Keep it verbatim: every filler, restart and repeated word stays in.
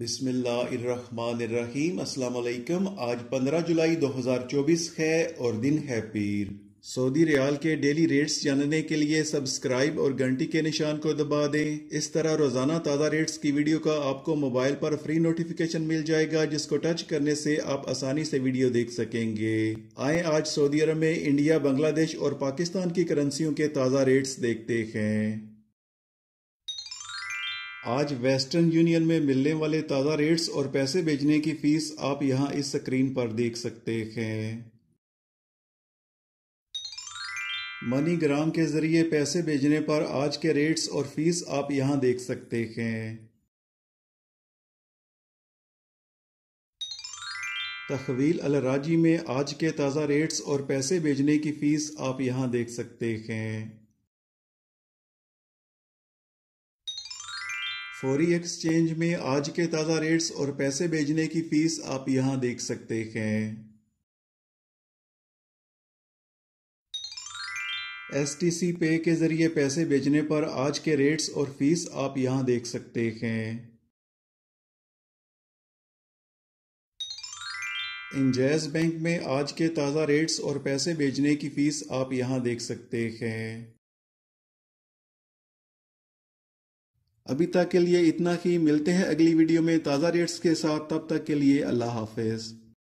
बिस्मिल्लाहिर्रहमानिर्रहीम। अस्सलामुअलैकुम। आज पंद्रह जुलाई दो हज़ार चौबीस है और दिन है पीर। सऊदी रियाल के डेली रेट्स जानने के लिए सब्सक्राइब और घंटी के निशान को दबा दें। इस तरह रोजाना ताज़ा रेट्स की वीडियो का आपको मोबाइल पर फ्री नोटिफिकेशन मिल जाएगा, जिसको टच करने से आप आसानी से वीडियो देख सकेंगे। आए आज सऊदी अरब में इंडिया, बांग्लादेश और पाकिस्तान की करेंसियों के ताज़ा रेट्स देखते हैं। आज वेस्टर्न यूनियन में मिलने वाले ताज़ा रेट्स और पैसे भेजने की फीस आप यहां इस स्क्रीन पर देख सकते हैं। मनीग्राम के जरिए पैसे भेजने पर आज के रेट्स और फीस आप यहां देख सकते हैं। तखवील अल राजी में आज के ताज़ा रेट्स और पैसे भेजने की फीस आप यहां देख सकते हैं। फौरी एक्सचेंज में आज के ताज़ा रेट्स और पैसे भेजने की फीस आप यहां देख सकते हैं। एसटीसी पे के जरिए पैसे भेजने पर आज के रेट्स और फीस आप यहां देख सकते हैं। इंजेज बैंक में आज के ताज़ा रेट्स और पैसे भेजने की फीस आप यहां देख सकते हैं। अभी तक के लिए इतना ही। मिलते हैं अगली वीडियो में ताज़ा रेट्स के साथ। तब तक के लिए अल्लाह हाफिज।